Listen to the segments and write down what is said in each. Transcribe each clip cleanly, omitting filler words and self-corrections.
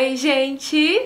Oi, gente!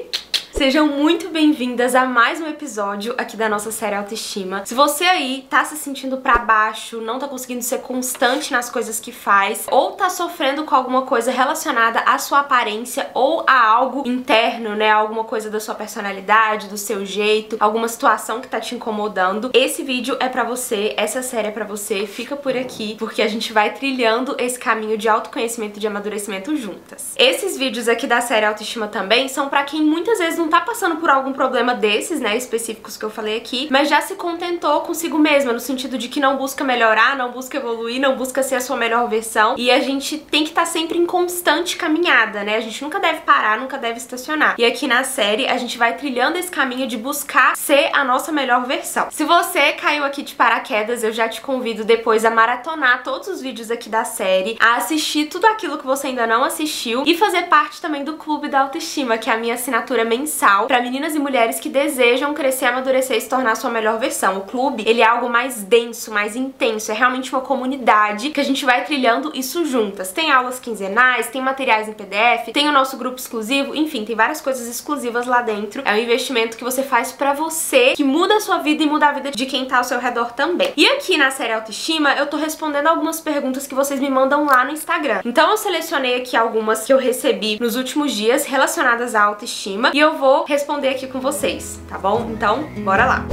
Sejam muito bem-vindas a mais um episódio aqui da nossa série Autoestima. Se você aí tá se sentindo pra baixo, não tá conseguindo ser constante nas coisas que faz, ou tá sofrendo com alguma coisa relacionada à sua aparência ou a algo interno, né, alguma coisa da sua personalidade, do seu jeito, alguma situação que tá te incomodando, esse vídeo é pra você, essa série é pra você, fica por aqui, porque a gente vai trilhando esse caminho de autoconhecimento e de amadurecimento juntas. Esses vídeos aqui da série Autoestima também são pra quem muitas vezes não tá passando por algum problema desses, né, específicos que eu falei aqui, mas já se contentou consigo mesma, no sentido de que não busca melhorar, não busca evoluir, não busca ser a sua melhor versão, e a gente tem que estar sempre em constante caminhada, né, a gente nunca deve parar, nunca deve estacionar. E aqui na série a gente vai trilhando esse caminho de buscar ser a nossa melhor versão. Se você caiu aqui de paraquedas, eu já te convido depois a maratonar todos os vídeos aqui da série, a assistir tudo aquilo que você ainda não assistiu e fazer parte também do Clube da Autoestima, que é a minha assinatura mensal para meninas e mulheres que desejam crescer, amadurecer e se tornar a sua melhor versão. O clube, ele é algo mais denso, mais intenso, é realmente uma comunidade que a gente vai trilhando isso juntas. Tem aulas quinzenais, tem materiais em PDF, tem o nosso grupo exclusivo, enfim, tem várias coisas exclusivas lá dentro. É um investimento que você faz pra você, que muda a sua vida e muda a vida de quem tá ao seu redor também. E aqui na série Autoestima, eu tô respondendo algumas perguntas que vocês me mandam lá no Instagram. Então eu selecionei aqui algumas que eu recebi nos últimos dias relacionadas à autoestima e eu vou responder aqui com vocês, tá bom? Então, bora lá!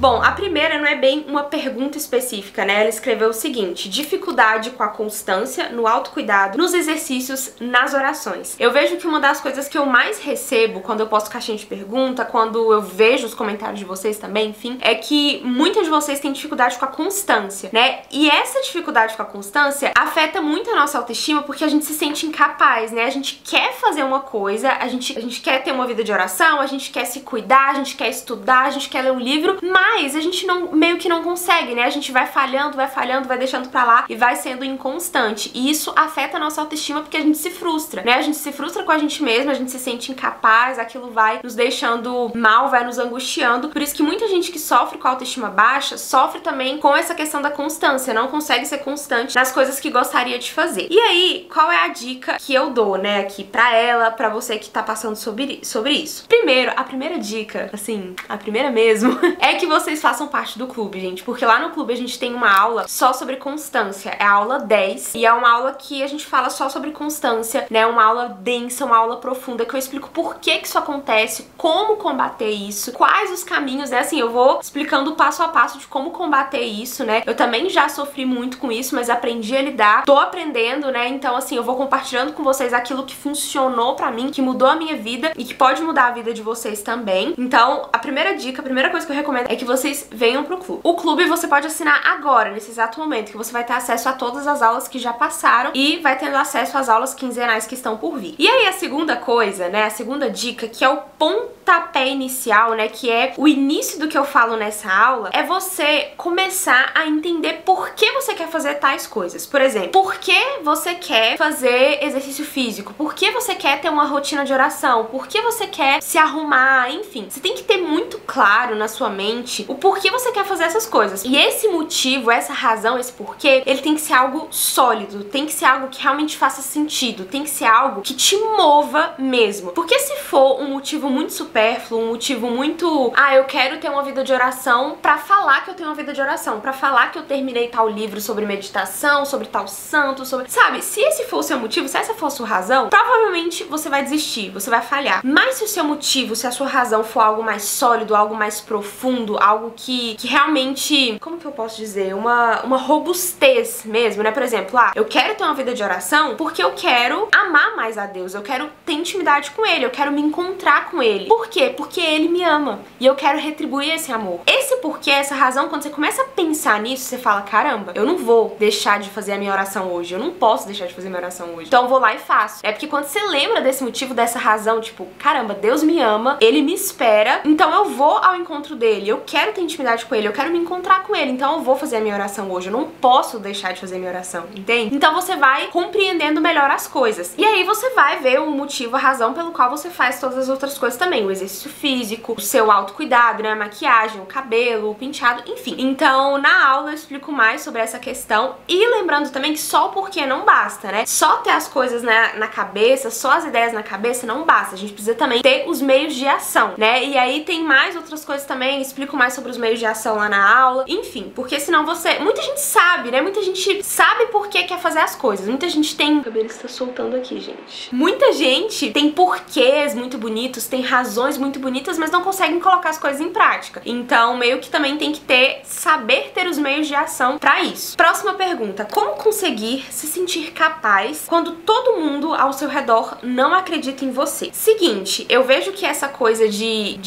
Bom, a primeira não é bem uma pergunta específica, né? Ela escreveu o seguinte: dificuldade com a constância no autocuidado, nos exercícios, nas orações. Eu vejo que uma das coisas que eu mais recebo quando eu posto caixinha de pergunta, quando eu vejo os comentários de vocês também, enfim, é que muitas de vocês têm dificuldade com a constância, né? E essa dificuldade com a constância afeta muito a nossa autoestima porque a gente se sente incapaz, né? A gente quer fazer uma coisa, a gente quer ter uma vida de oração, a gente quer se cuidar, a gente quer estudar, a gente quer ler um livro, mas a gente meio que não consegue, né? A gente vai falhando, vai deixando pra lá e vai sendo inconstante. E isso afeta a nossa autoestima porque a gente se frustra, né? A gente se frustra com a gente mesma, a gente se sente incapaz, aquilo vai nos deixando mal, vai nos angustiando. Por isso que muita gente que sofre com a autoestima baixa sofre também com essa questão da constância, não consegue ser constante nas coisas que gostaria de fazer. E aí, qual é a dica que eu dou, né, aqui pra ela, pra você que tá passando sobre isso? Primeiro, a primeira dica, assim, a primeira mesmo, é que vocês façam parte do clube, gente, porque lá no clube a gente tem uma aula só sobre constância, é a aula 10, e é uma aula que a gente fala só sobre constância, né, uma aula densa, uma aula profunda, que eu explico por que que isso acontece, como combater isso, quais os caminhos, né, assim, eu vou explicando passo a passo de como combater isso, né, eu também já sofri muito com isso, mas aprendi a lidar, tô aprendendo, né, então assim, eu vou compartilhando com vocês aquilo que funcionou pra mim, que mudou a minha vida e que pode mudar a vida de vocês também. Então, a primeira dica, a primeira coisa que eu recomendo é que vocês venham pro clube. O clube você pode assinar agora, nesse exato momento, que você vai ter acesso a todas as aulas que já passaram e vai tendo acesso às aulas quinzenais que estão por vir. E aí a segunda coisa, né, a segunda dica, que é o pontapé inicial, né, que é o início do que eu falo nessa aula, é você começar a entender por que você quer fazer tais coisas. Por exemplo, por que você quer fazer exercício físico? Por que você quer ter uma rotina de oração? Por que você quer se arrumar? Enfim, você tem que ter muito claro na sua mente o porquê você quer fazer essas coisas. E esse motivo, essa razão, esse porquê, ele tem que ser algo sólido, tem que ser algo que realmente faça sentido, tem que ser algo que te mova mesmo. Porque se for um motivo muito supérfluo, um motivo muito, ah, eu quero ter uma vida de oração pra falar que eu tenho uma vida de oração, pra falar que eu terminei tal livro sobre meditação, sobre tal santo, sobre... Sabe, se esse for o seu motivo, se essa for a sua razão, provavelmente você vai desistir, você vai falhar. Mas se o seu motivo, se a sua razão for algo mais sólido, algo mais profundo, algo que realmente, como que eu posso dizer, uma robustez mesmo, né? Por exemplo, ah, eu quero ter uma vida de oração porque eu quero amar mais a Deus, eu quero ter intimidade com Ele, eu quero me encontrar com Ele. Por quê? Porque Ele me ama e eu quero retribuir esse amor. Esse porquê, essa razão, quando você começa a pensar nisso, você fala, caramba, eu não vou deixar de fazer a minha oração hoje, eu não posso deixar de fazer a minha oração hoje, então eu vou lá e faço. É porque quando você lembra desse motivo, dessa razão, tipo, caramba, Deus me ama, Ele me espera, então eu vou ao encontro dEle, eu quero ter intimidade com ele, eu quero me encontrar com ele, então eu vou fazer a minha oração hoje, eu não posso deixar de fazer a minha oração, entende? Então você vai compreendendo melhor as coisas. E aí você vai ver o motivo, a razão pelo qual você faz todas as outras coisas também, o exercício físico, o seu autocuidado, né, a maquiagem, o cabelo, o penteado, enfim. Então na aula eu explico mais sobre essa questão e lembrando também que só o porquê não basta, né? Só ter as coisas na cabeça, só as ideias na cabeça não basta, a gente precisa também ter os meios de ação, né? E aí tem mais outras coisas também, explico mais sobre os meios de ação lá na aula, enfim, porque senão você... Muita gente sabe, né? Muita gente sabe por que quer fazer as coisas, muita gente tem... O cabelo está soltando aqui, gente. Muita gente tem porquês muito bonitos, tem razões muito bonitas, mas não conseguem colocar as coisas em prática. Então meio que também tem que saber ter os meios de ação pra isso. Próxima pergunta, como conseguir se sentir capaz quando todo mundo ao seu redor não acredita em você? Seguinte, eu vejo que essa coisa de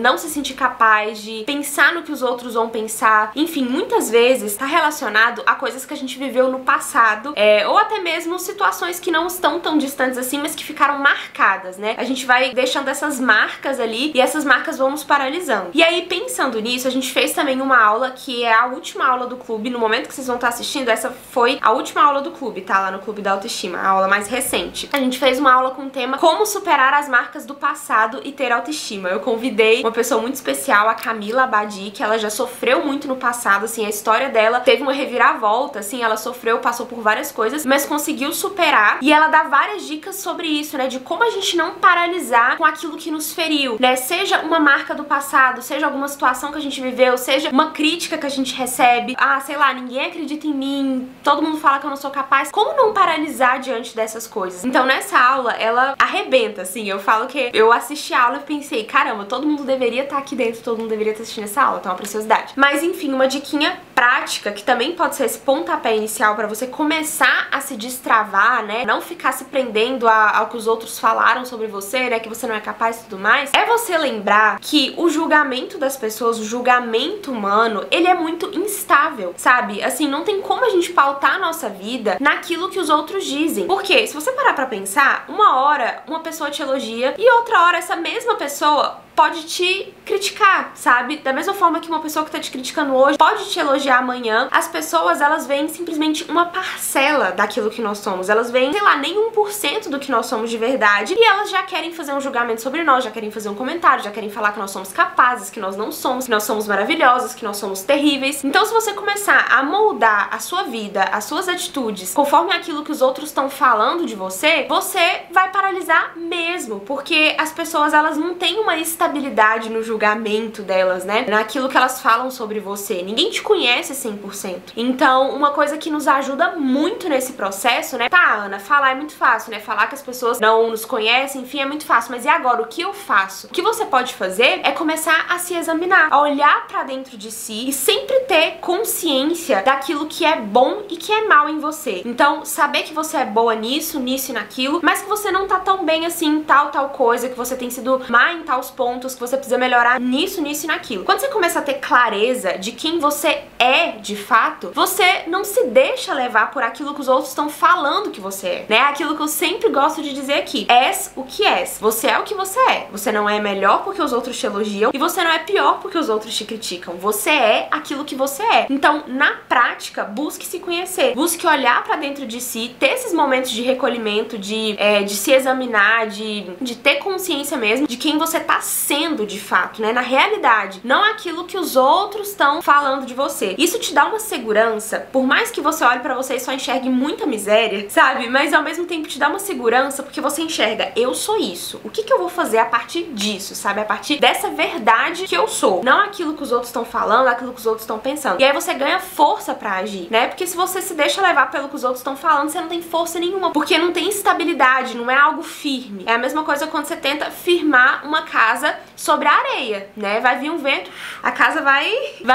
não se sentir capaz, de pensar no que os outros vão pensar, enfim, muitas vezes tá relacionado a coisas que a gente viveu no passado, ou até mesmo situações que não estão tão distantes assim, mas que ficaram marcadas, né? A gente vai deixando essas marcas ali e essas marcas vão nos paralisando. E aí, pensando nisso, a gente fez também uma aula que é a última aula do clube, no momento que vocês vão estar assistindo, essa foi a última aula do clube, tá? Lá no Clube da Autoestima, a aula mais recente. A gente fez uma aula com o tema como superar as marcas do passado e ter autoestima. Eu convidei uma pessoa muito especial, a Camila Bárbara, que ela já sofreu muito no passado, assim, a história dela teve uma reviravolta, assim, ela sofreu, passou por várias coisas, mas conseguiu superar e ela dá várias dicas sobre isso, né? De como a gente não paralisar com aquilo que nos feriu, né? Seja uma marca do passado, seja alguma situação que a gente viveu, seja uma crítica que a gente recebe, ah, sei lá, ninguém acredita em mim, todo mundo fala que eu não sou capaz, como não paralisar diante dessas coisas? Então nessa aula, ela arrebenta, assim, eu falo que eu assisti a aula e pensei, caramba, todo mundo deveria estar aqui dentro, todo mundo deveria estar assistindo essa aula, então é uma preciosidade. Mas enfim, uma diquinha prática, que também pode ser esse pontapé inicial pra você começar a se destravar, né, não ficar se prendendo ao que os outros falaram sobre você, né, que você não é capaz e tudo mais, é você lembrar que o julgamento das pessoas, o julgamento humano, ele é muito instável, sabe? Assim, não tem como a gente pautar a nossa vida naquilo que os outros dizem. Porque se você parar pra pensar, uma hora uma pessoa te elogia e outra hora essa mesma pessoa pode te criticar, sabe? Da mesma forma que uma pessoa que tá te criticando hoje pode te elogiar amanhã, as pessoas, elas veem simplesmente uma parcela daquilo que nós somos. Elas veem, sei lá, nem 1% do que nós somos de verdade e elas já querem fazer um julgamento sobre nós, já querem fazer um comentário, já querem falar que nós somos capazes, que nós não somos, que nós somos maravilhosas, que nós somos terríveis. Então se você começar a moldar a sua vida, as suas atitudes, conforme aquilo que os outros estão falando de você, você vai paralisar mesmo, porque as pessoas, elas não têm uma estabilidade no julgamento delas, né? Naquilo que elas falam sobre você. Ninguém te conhece 100%. Então, uma coisa que nos ajuda muito nesse processo, né? Tá, Ana, falar é muito fácil, né? Falar que as pessoas não nos conhecem, enfim, é muito fácil. Mas e agora? O que eu faço? O que você pode fazer é começar a se examinar, a olhar pra dentro de si e sempre ter consciência daquilo que é bom e que é mal em você. Então, saber que você é boa nisso, nisso e naquilo, mas que você não tá tão bem assim em tal coisa, que você tem sido má em tais pontos, que você precisa melhorar nisso, nisso e naquilo. Quando você começa a ter clareza de quem você é de fato, você não se deixa levar por aquilo que os outros estão falando que você é, né? Aquilo que eu sempre gosto de dizer aqui, és o que és, você é o que você é, você não é melhor porque os outros te elogiam e você não é pior porque os outros te criticam, você é aquilo que você é. Então, na prática, busque se conhecer, busque olhar pra dentro de si, ter esses momentos de recolhimento, de se examinar, de ter consciência mesmo de quem você tá sendo de fato, né, na realidade, não aquilo que os outros estão falando de você. Isso te dá uma segurança, por mais que você olhe pra você e só enxergue muita miséria, sabe, mas ao mesmo tempo te dá uma segurança porque você enxerga, eu sou isso, o que que eu vou fazer a partir disso, sabe, a partir dessa verdade que eu sou, não aquilo que os outros estão falando, aquilo que os outros estão pensando. E aí você ganha força pra agir, né, porque se você se deixa levar pelo que os outros estão falando, você não tem força nenhuma, porque não tem estabilidade, não é algo firme. É a mesma coisa quando você tenta firmar uma casa sobre a areia, né? Vai vir um vento, a casa vai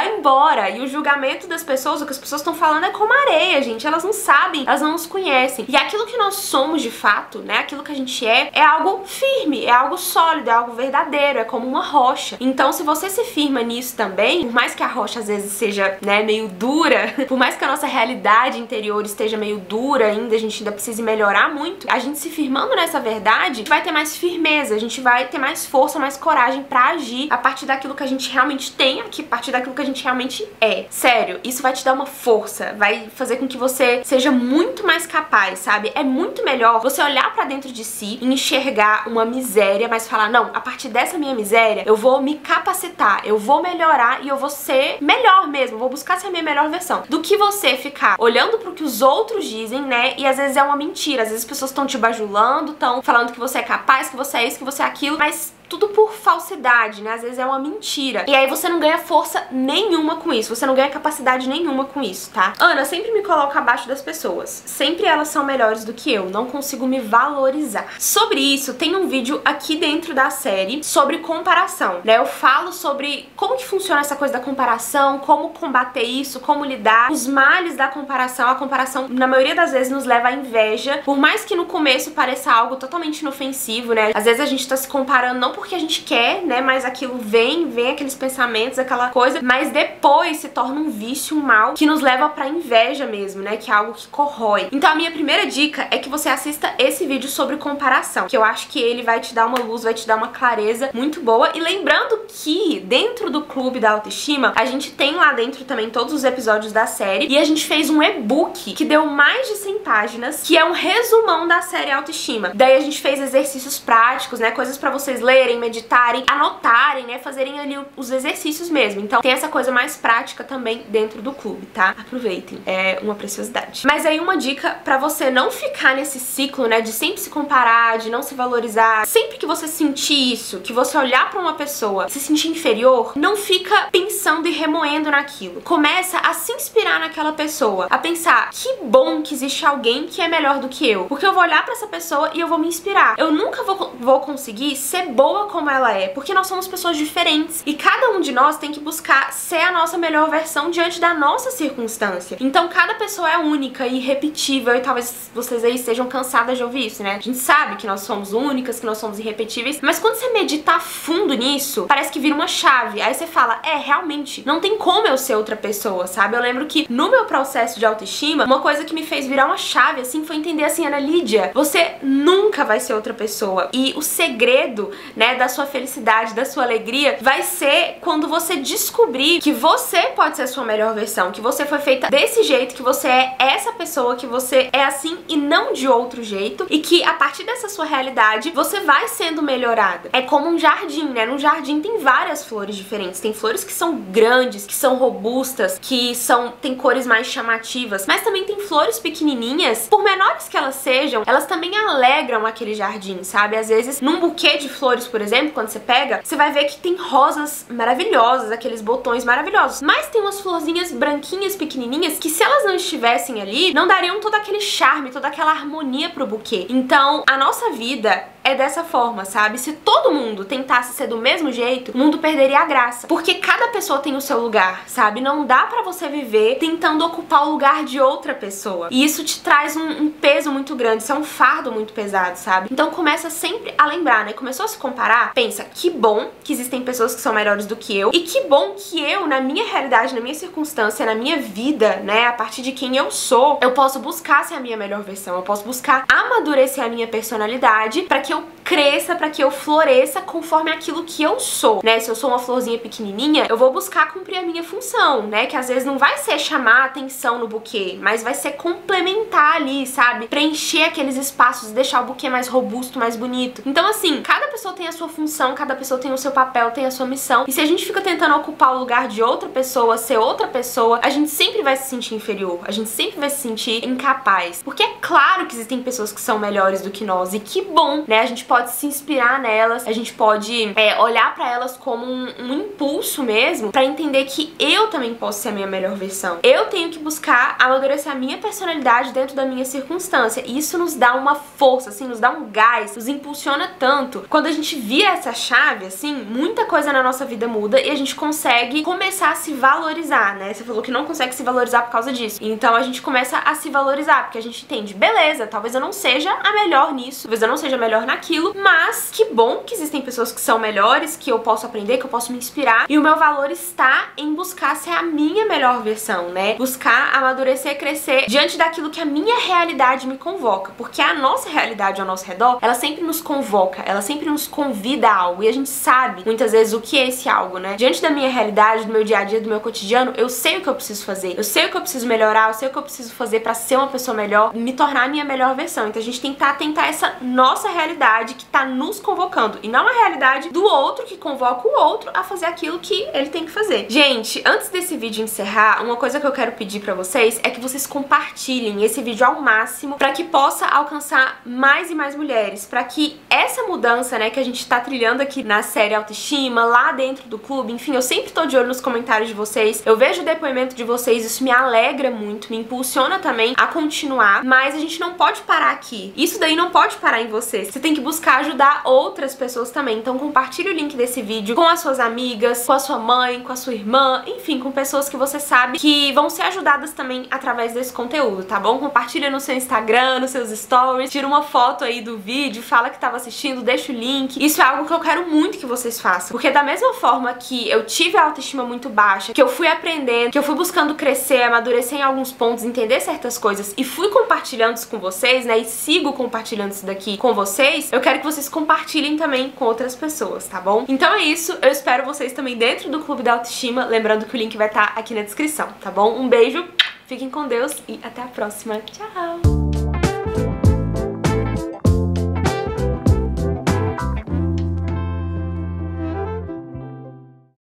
embora e o julgamento julgamento das pessoas, o que as pessoas estão falando é como areia, gente. Elas não sabem, elas não nos conhecem. E aquilo que nós somos de fato, né, aquilo que a gente é algo firme, é algo sólido, é algo verdadeiro, é como uma rocha. Então, se você se firma nisso também, por mais que a rocha às vezes seja, né, meio dura, por mais que a nossa realidade interior esteja meio dura ainda, a gente ainda precisa melhorar muito, a gente se firmando nessa verdade, a gente vai ter mais firmeza, a gente vai ter mais força, mais coragem pra agir a partir daquilo que a gente realmente tem aqui, a partir daquilo que a gente realmente é. Sério, isso vai te dar uma força, vai fazer com que você seja muito mais capaz, sabe? É muito melhor você olhar pra dentro de si e enxergar uma miséria, mas falar, não, a partir dessa minha miséria, eu vou me capacitar, eu vou melhorar e eu vou ser melhor mesmo, vou buscar ser a minha melhor versão, do que você ficar olhando pro que os outros dizem, né? E às vezes é uma mentira, às vezes as pessoas estão te bajulando, estão falando que você é capaz, que você é isso, que você é aquilo, mas tudo por falsidade, né? Às vezes é uma mentira. E aí você não ganha força nenhuma com isso, você não ganha capacidade nenhuma com isso, tá? Ana, sempre me coloca abaixo das pessoas. Sempre elas são melhores do que eu, não consigo me valorizar. Sobre isso, tem um vídeo aqui dentro da série sobre comparação, né? Eu falo sobre como que funciona essa coisa da comparação, como combater isso, como lidar, os males da comparação. A comparação, na maioria das vezes, nos leva à inveja. Por mais que no começo pareça algo totalmente inofensivo, né? Às vezes a gente tá se comparando, não porque a gente quer, né, mas aquilo vem aqueles pensamentos, aquela coisa, mas depois se torna um vício, um mal que nos leva pra inveja mesmo, né, que é algo que corrói. Então a minha primeira dica é que você assista esse vídeo sobre comparação, que eu acho que ele vai te dar uma luz, vai te dar uma clareza muito boa. E lembrando que dentro do Clube da Autoestima, a gente tem lá dentro também todos os episódios da série e a gente fez um e-book que deu mais de 100 páginas, que é um resumão da série Autoestima. Daí a gente fez exercícios práticos, né, coisas pra vocês lerem, meditarem, anotarem, né, fazerem ali os exercícios mesmo. Então tem essa coisa mais prática também dentro do clube, tá? Aproveitem, é uma preciosidade. Mas aí uma dica pra você não ficar nesse ciclo, né, de sempre se comparar, de não se valorizar. Sempre que você sentir isso, que você olhar pra uma pessoa, se sentir inferior, não fica pensando e remoendo naquilo. Começa a se inspirar naquela pessoa, a pensar, que bom que existe alguém que é melhor do que eu, porque eu vou olhar pra essa pessoa e eu vou me inspirar. Eu nunca vou conseguir ser boa como ela é, porque nós somos pessoas diferentes e cada um de nós tem que buscar ser a nossa melhor versão diante da nossa circunstância. Então cada pessoa é única e irrepetível, e talvez vocês aí estejam cansadas de ouvir isso, né? A gente sabe que nós somos únicas, que nós somos irrepetíveis, mas quando você meditar fundo nisso, parece que vira uma chave. Aí você fala, é, realmente, não tem como eu ser outra pessoa, sabe? Eu lembro que no meu processo de autoestima, uma coisa que me fez virar uma chave, assim, foi entender assim, Ana Lídia, você nunca vai ser outra pessoa. E o segredo, né, da sua felicidade, da sua alegria, vai ser quando você descobrir que você pode ser a sua melhor versão, que você foi feita desse jeito, que você é essa pessoa, que você é assim e não de outro jeito, e que a partir dessa sua realidade, você vai sendo melhorada. É como um jardim, né? Num jardim tem várias flores diferentes, tem flores que são grandes, que são robustas, que tem cores mais chamativas, mas também tem flores pequenininhas, por menores que elas sejam, elas também alegram aquele jardim, sabe? Às vezes, num buquê de flores, por exemplo, quando você pega, você vai ver que tem rosas maravilhosas, aqueles botões maravilhosos, mas tem umas florzinhas branquinhas, pequenininhas, que se elas não estivessem ali, não dariam todo aquele charme, toda aquela harmonia pro buquê. Então, a nossa vida é dessa forma, sabe? Se todo mundo tentasse ser do mesmo jeito, o mundo perderia a graça. Porque cada pessoa tem o seu lugar, sabe? Não dá pra você viver tentando ocupar o lugar de outra pessoa. E isso te traz um peso muito grande, isso é um fardo muito pesado, sabe? Então começa sempre a lembrar, né? Começou a se comparar, pensa, que bom que existem pessoas que são melhores do que eu, e que bom que eu, na minha realidade, na minha circunstância, na minha vida, né? A partir de quem eu sou, eu posso buscar ser a minha melhor versão, eu posso buscar amadurecer a minha personalidade pra que eu cresça, pra que eu floresça conforme aquilo que eu sou, né? Se eu sou uma florzinha pequenininha, eu vou buscar cumprir a minha função, né? Que às vezes não vai ser chamar atenção no buquê, mas vai ser complementar ali, sabe? Preencher aqueles espaços, deixar o buquê mais robusto, mais bonito. Então assim, cada pessoa tem a sua função, cada pessoa tem o seu papel, tem a sua missão, e se a gente fica tentando ocupar o lugar de outra pessoa, ser outra pessoa, a gente sempre vai se sentir inferior, a gente sempre vai se sentir incapaz, porque é claro que existem pessoas que são melhores do que nós, e que bom, né? A gente pode se inspirar nelas, a gente pode olhar pra elas como um impulso mesmo, pra entender que eu também posso ser a minha melhor versão. Eu tenho que buscar amadurecer a minha personalidade dentro da minha circunstância, e isso nos dá uma força, assim, nos dá um gás, nos impulsiona tanto. Quando a gente gente vira essa chave, assim, muita coisa na nossa vida muda e a gente consegue começar a se valorizar, né? Você falou que não consegue se valorizar por causa disso. Então a gente começa a se valorizar, porque a gente entende, beleza, talvez eu não seja a melhor nisso, talvez eu não seja a melhor naquilo, mas que bom que existem pessoas que são melhores, que eu posso aprender, que eu posso me inspirar. E o meu valor está em buscar ser a minha melhor versão, né? Buscar amadurecer, crescer diante daquilo que a minha realidade me convoca. Porque a nossa realidade ao nosso redor, ela sempre nos convoca, ela sempre nos convida a algo. E a gente sabe, muitas vezes, o que é esse algo, né? Diante da minha realidade, do meu dia a dia, do meu cotidiano, eu sei o que eu preciso fazer, eu sei o que eu preciso melhorar, eu sei o que eu preciso fazer pra ser uma pessoa melhor, me tornar a minha melhor versão. Então a gente tem que atentar essa nossa realidade que tá nos convocando, e não a realidade do outro que convoca o outro a fazer aquilo que ele tem que fazer. Gente, antes desse vídeo encerrar, uma coisa que eu quero pedir pra vocês é que vocês compartilhem esse vídeo ao máximo pra que possa alcançar mais e mais mulheres, pra que essa mudança, né, que a gente tá trilhando aqui na série Autoestima, lá dentro do clube, enfim, eu sempre tô de olho nos comentários de vocês, eu vejo o depoimento de vocês, isso me alegra muito, me impulsiona também a continuar, mas a gente não pode parar aqui. Isso daí não pode parar em você. Você tem que buscar ajudar outras pessoas também. Então compartilhe o link desse vídeo com as suas amigas, com a sua mãe, com a sua irmã, enfim, com pessoas que você sabe que vão ser ajudadas também através desse conteúdo, tá bom? Compartilha no seu Instagram, nos seus stories, tira uma foto aí do vídeo, fala que tava assistindo, deixa o link. Isso é algo que eu quero muito que vocês façam, porque da mesma forma que eu tive a autoestima muito baixa, que eu fui aprendendo, que eu fui buscando crescer, amadurecer em alguns pontos, entender certas coisas e fui compartilhando isso com vocês, né, e sigo compartilhando isso daqui com vocês, eu quero que vocês compartilhem também com outras pessoas, tá bom? Então é isso, eu espero vocês também dentro do Clube da Autoestima, lembrando que o link vai estar aqui na descrição, tá bom? Um beijo, fiquem com Deus e até a próxima, tchau!